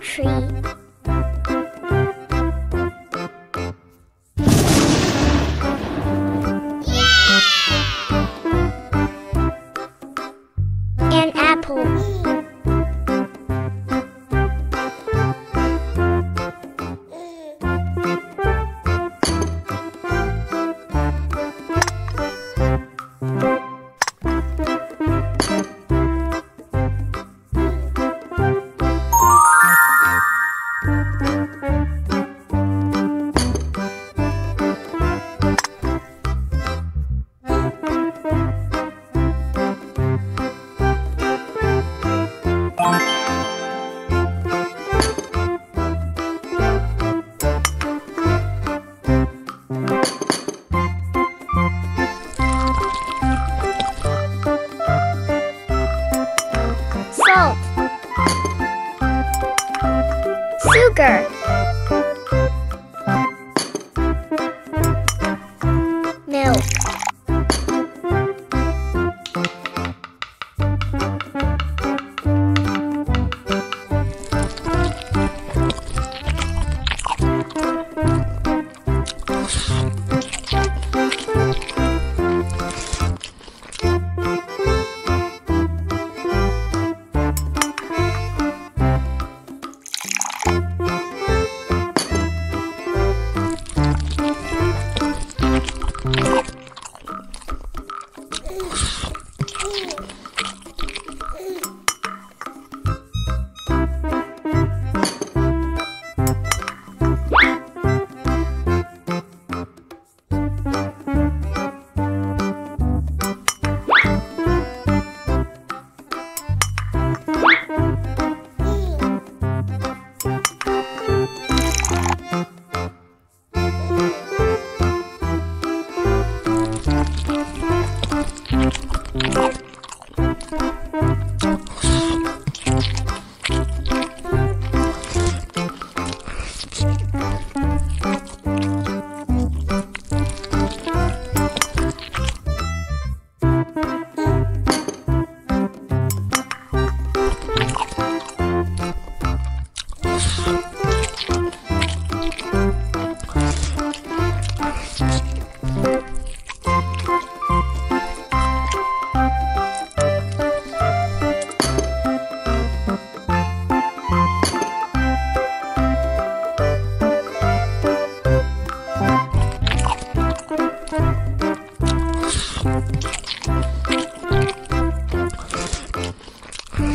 apple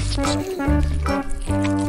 tree.